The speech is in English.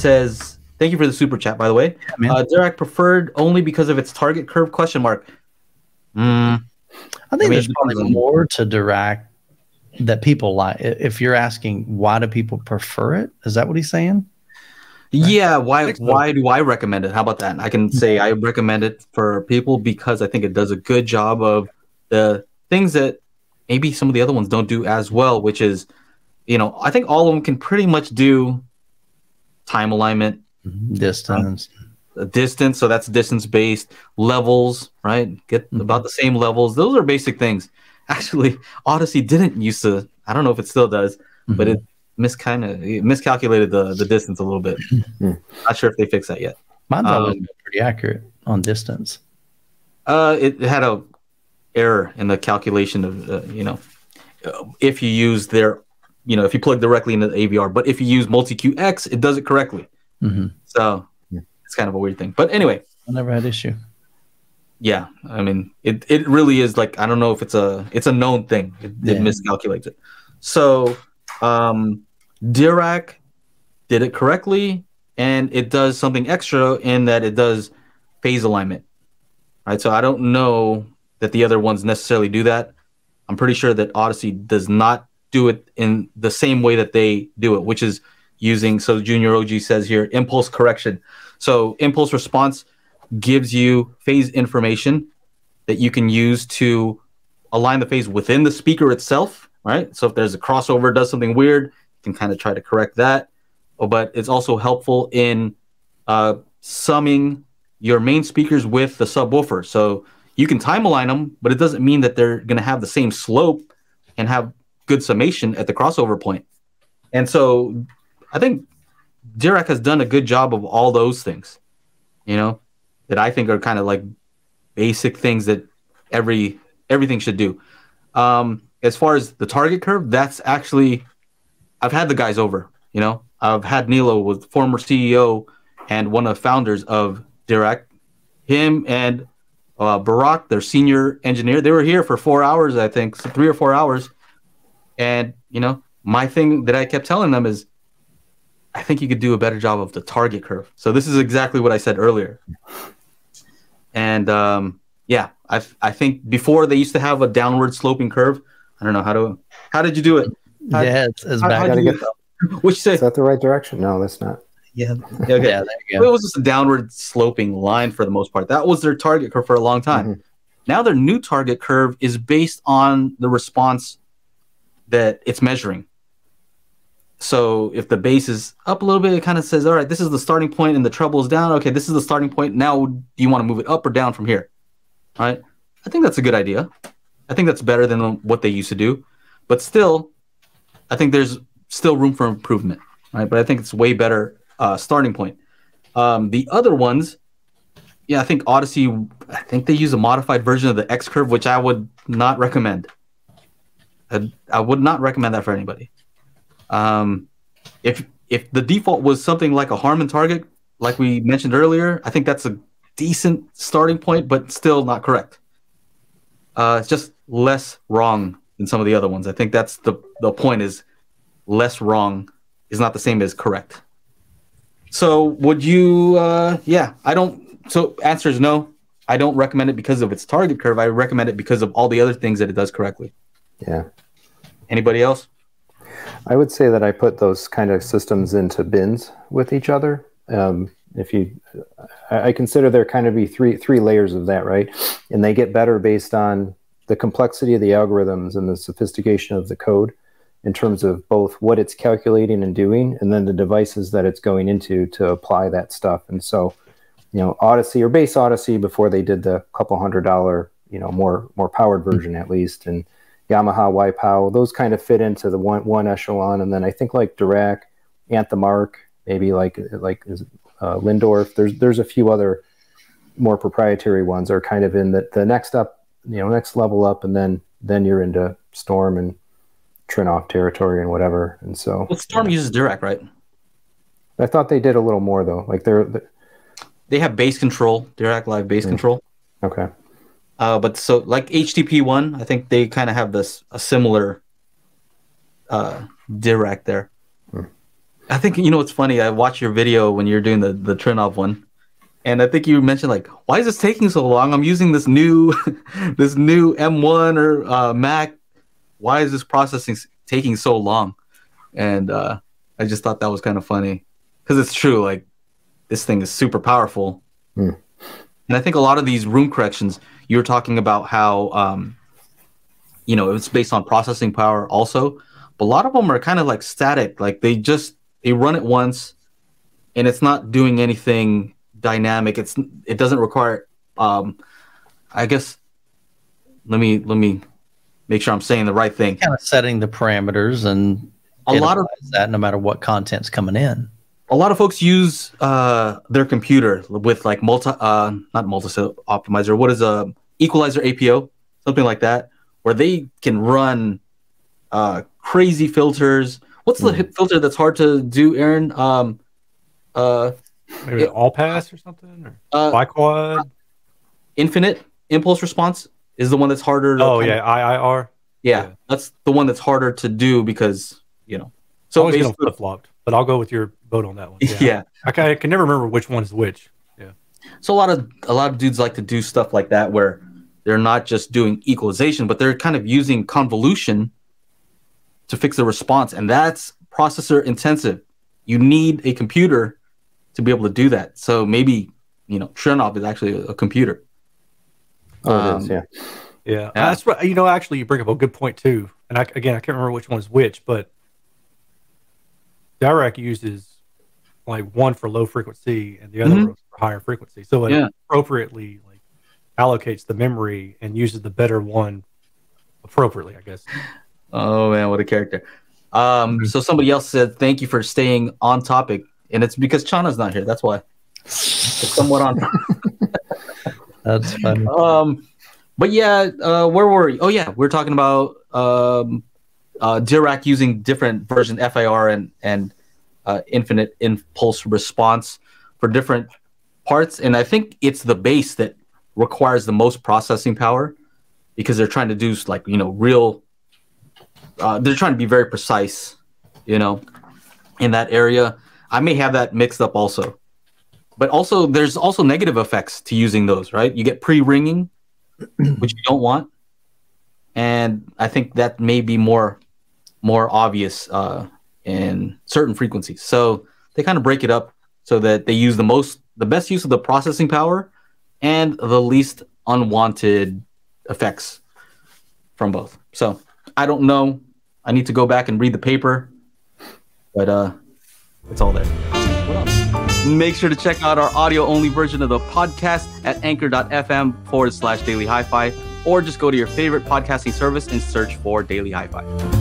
says, thank you for the super chat, by the way. Yeah, Dirac preferred only because of its target curve question mark. I think there's probably more to Dirac that people like. If you're asking why do people prefer it, is that what he's saying? Right. Yeah, why do I recommend it? How about that? I can say I recommend it for people because I think it does a good job of the things that maybe some of the other ones don't do as well, which is, you know, I think all of them can pretty much do time alignment, distance, distance. So that's distance based, levels, right? Get about the same levels. Those are basic things. Actually, Audyssey didn't used to. I don't know if it still does, but it miscalculated the distance a little bit. Not sure if they fixed that yet. Mine was pretty accurate on distance. It had a error in the calculation of you know, if you use their, you know, if you plug directly into the AVR, but if you use Multi-QX, it does it correctly. So it's kind of a weird thing. But anyway, I never had issue. Yeah, I mean, it really is like, I don't know if it's a known thing. It miscalculates it. So Dirac did it correctly, and it does something extra in that it does phase alignment. All right, so I don't know that the other ones necessarily do that. I'm pretty sure that Audyssey does not do it in the same way that they do it, which is using, so Junior OG says here, impulse correction. So impulse response gives you phase information that you can use to align the phase within the speaker itself, right? So if there's a crossover, does something weird, you can kind of try to correct that. But it's also helpful in summing your main speakers with the subwoofer. So you can time align them, but it doesn't mean that they're going to have the same slope and have good summation at the crossover point. And so I think Dirac has done a good job of all those things, you know, that I think are kind of like basic things that everything should do. As far as the target curve, that's actually, I've had the guys over, you know, I've had Nilo, was former CEO and one of the founders of Dirac, him and Barack, their senior engineer. They were here for 4 hours, I think, so 3 or 4 hours. And, you know, my thing that I kept telling them is, I think you could do a better job of the target curve. So this is exactly what I said earlier. And yeah, I think before they used to have a downward sloping curve. I don't know how did you do it? Yeah, it's bad. Which is that the right direction? No, that's not. Yeah. Okay. Yeah, there you go. It was just a downward sloping line for the most part. That was their target curve for a long time. Now their new target curve is based on the response that it's measuring. So if the bass is up a little bit, it kind of says, all right, this is the starting point and the treble is down. Okay, this is the starting point. Now do you want to move it up or down from here? All right. I think that's a good idea. I think that's better than what they used to do. But still, I think there's still room for improvement. Right? But I think it's way better starting point. The other ones, yeah, I think Audyssey, I think they use a modified version of the X-curve, which I would not recommend. I would not recommend that for anybody. If the default was something like a Harman target, like we mentioned earlier, I think that's a decent starting point, but still not correct. It's just less wrong than some of the other ones. I think that's the point, is less wrong is not the same as correct. So would you, yeah, I don't, so answer is no. I don't recommend it because of its target curve. I recommend it because of all the other things that it does correctly. Yeah. Anybody else? I would say that I put those kind of systems into bins with each other. I consider there kind of be three layers of that, right? And they get better based on the complexity of the algorithms and the sophistication of the code in terms of both what it's calculating and doing, and then the devices that it's going into to apply that stuff. And so, you know, Audyssey or base Audyssey before they did the $200, you know, more powered version at least, and Yamaha, Waipao, those kind of fit into the one echelon. And then I think like Dirac, Anthemark, maybe like Lindorf. There's a few other more proprietary ones are kind of in the next up, you know, next level up, and then you're into Storm and Trinnov territory and whatever. And so, well, Storm uses Dirac, right? I thought they did a little more though. Like they have bass control, Dirac Live bass control. Okay. But so like HTP1, I think they kind of have a similar Dirac there. I think, you know what's funny? I watched your video when you're doing the Trinnov one, and I think you mentioned, like, why is this taking so long? I'm using this new this new M1 or Mac. Why is this processing taking so long? And I just thought that was kind of funny, because it's true. Like, this thing is super powerful. Mm. And I think a lot of these room corrections, you were talking about how, you know, it's based on processing power also. But a lot of them are kind of like static. Like, they run it once, and it's not doing anything dynamic. It doesn't require, I guess, let me make sure I'm saying the right thing. Kind of setting the parameters, and a lot of that, no matter what content's coming in. A lot of folks use their computer with, like, not multi-optimizer. What is a equalizer APO? Something like that, where they can run crazy filters. What's the filter that's hard to do, Aaron? Maybe all pass or something, or biquad. Infinite impulse response is the one that's harder. To IIR. Yeah, that's the one that's harder to do because, you know. So it's flip-flopped. But I'll go with your vote on that one. Yeah, yeah. I can never remember which one's which. Yeah. So a lot of dudes like to do stuff like that, where they're not just doing equalization, but they're kind of using convolution to fix the response, and that's processor intensive. You need a computer to be able to do that. So maybe, you know, Trinnov is actually a computer. Oh, it is, yeah. Yeah, that's right. You know, actually, you bring up a good point too. And again, I can't remember which one's which, but Dirac uses, like, one for low frequency and the other for higher frequency. So it appropriately, like, allocates the memory and uses the better one appropriately, I guess. Oh, man, what a character. So somebody else said, thank you for staying on topic. And it's because Chana's not here. That's why. It's somewhat on That's funny. But, yeah, where were we? Oh, yeah, we're talking about... Dirac using different version FIR and infinite impulse response for different parts. And I think it's the base that requires the most processing power, because they're trying to do, like, you know, real, they're trying to be very precise, you know, in that area. I may have that mixed up also, but also there's also negative effects to using those, right? You get pre-ringing, which you don't want. And I think that may be more obvious in certain frequencies. So they kind of break it up so that they use the best use of the processing power and the least unwanted effects from both. So I don't know. I need to go back and read the paper, but it's all there. What else? Make sure to check out our audio-only version of the podcast at anchor.fm/Daily HiFi, or just go to your favorite podcasting service and search for Daily HiFi.